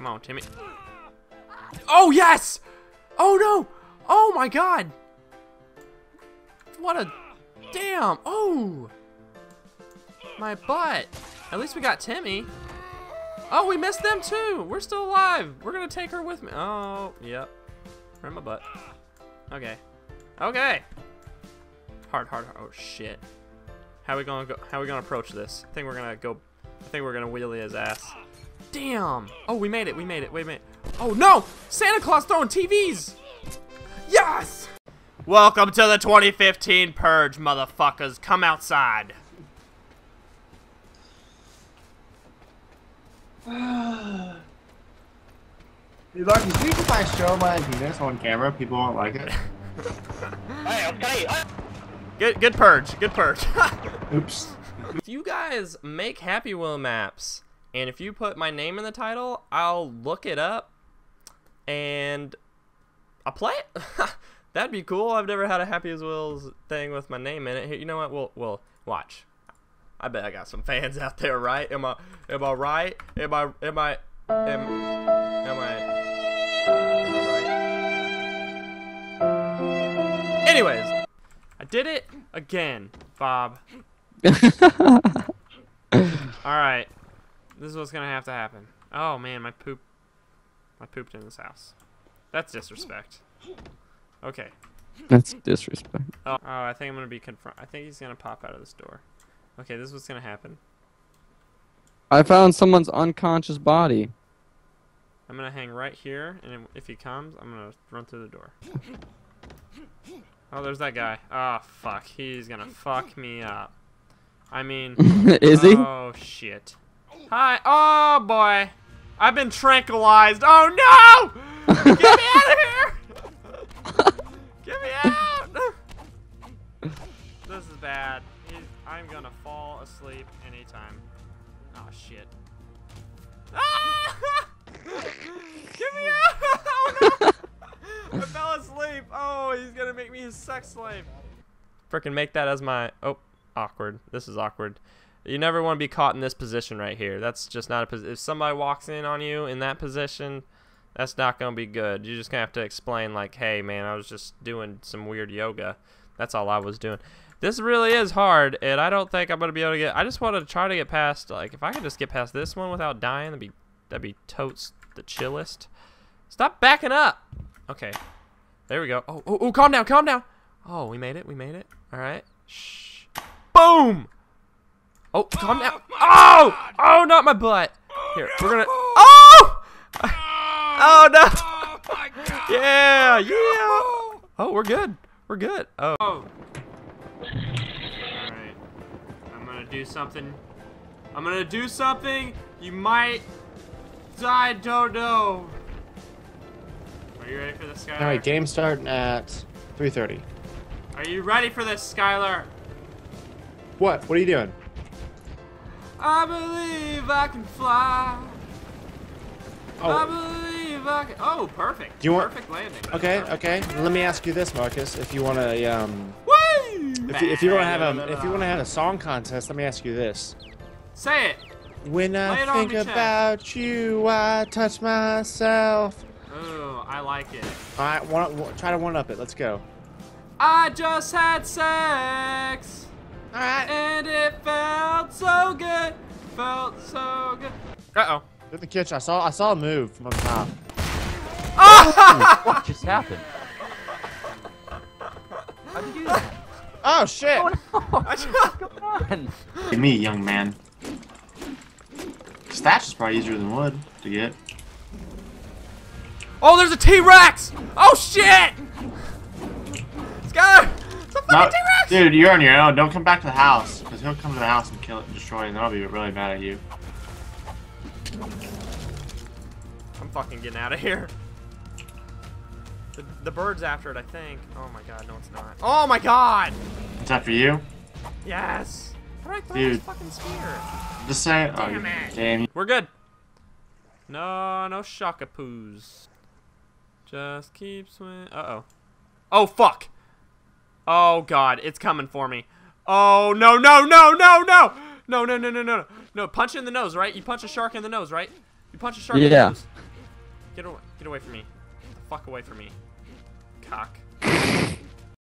Come on, Timmy. Oh, yes! Oh, no! Oh, my God! What a... Damn! Oh! My butt. At least we got Timmy. Oh, we missed them, too! We're still alive! We're gonna take her with me. Oh, yep. Right in my butt. Okay. Okay! Hard, hard, hard. Oh, shit. How are we gonna go? How are we gonna approach this? I think we're gonna go... I think we're gonna wheelie his ass. Damn! Oh, we made it, we made it. Wait a minute. Oh, no! Santa Claus throwing TVs! Yes! Welcome to the 2015 Purge, motherfuckers. Come outside. Hey, Lark, do you think if I show my penis on camera, people won't like it? Hey, okay. Good purge. Good purge. Oops. If you guys make Happy Wheel maps, and if you put my name in the title, I'll look it up, and I'll play it. That'd be cool. I've never had a Happy Wheels thing with my name in it. Here, you know what? We'll watch. I bet I got some fans out there, right? Am I right? Am I right? Anyways, I did it again, Bob. All right, this is what's gonna have to happen. Oh man, I pooped in this house. That's disrespect. Okay. That's disrespect. Oh, I think I'm gonna be confronted. I think he's gonna pop out of this door. Okay, this is what's gonna happen. I found someone's unconscious body. I'm gonna hang right here, and if he comes, I'm gonna run through the door. Oh, there's that guy. Oh, fuck. He's gonna fuck me up. I mean... Is he? Oh, shit. Hi. Oh, boy. I've been tranquilized. Oh, no! Get me out of here! Get me out! This is bad. I'm gonna fall asleep anytime. Oh shit. Ah! Get me out! Oh no! I fell asleep. Oh, he's gonna make me his sex slave. Frickin' make that as my... Oh, awkward. This is awkward. You never want to be caught in this position right here. That's just not a position. If somebody walks in on you in that position... That's not gonna be good. You're just gonna have to explain, like, hey man, I was just doing some weird yoga. That's all I was doing. This really is hard, and I don't think I'm gonna be able to get... I just want to try to get past, like, if I could just get past this one without dying, that'd be totes the chillest. Stop backing up! Okay. There we go. Oh, oh, oh, calm down, calm down! Oh, we made it, we made it. Alright. Shh. Boom! Oh, calm down. Oh! Oh, not my butt! Here, we're gonna... Oh! Oh no! Oh my God. Yeah, yeah! Oh, we're good. We're good. Oh. All right. I'm gonna do something. I'm gonna do something. You might die. Don't know. Are you ready for this, Skylar? All right. Game starting at 3:30. Are you ready for this, Skylar? What? What are you doing? I believe I can fly. Oh. I believe. Oh, perfect. Do you want... Perfect landing. Okay, okay. Let me ask you this, Marcus. If you want to, if you want to have a song contest, let me ask you this. Say it. When I think about you, I touch myself. Oh, I like it. All right, try to one-up it. Let's go. I just had sex. All right. And it felt so good. Felt so good. Uh-oh. In the kitchen, I saw a move from up top. Oh! What just happened? How did you do that? Oh shit! Oh, no. Come on! Give me, young man. Thatch is probably easier than wood to get. Oh, there's a T-Rex! Oh shit! Skylar! It's a fucking T-Rex! Dude, you're on your own. Don't come back to the house, because he'll come to the house and kill it and destroy it, and then I'll be really mad at you. I'm fucking getting out of here. The bird's after it, I think. Oh my God, no it's not. Oh my God! It's after you? Yes! How did I throw this fucking spear? Just say, damn it. Damn. We're good. No, no shockapoos. Just keep swimming. Uh-oh. Oh, fuck! Oh God, it's coming for me. Oh, no, no, no, no, no! No, no, no, no, no, no. No, punch in the nose, right? You punch a shark in the nose, right? You punch a shark in the nose. Get away from me. Get the fuck away from me. Cock.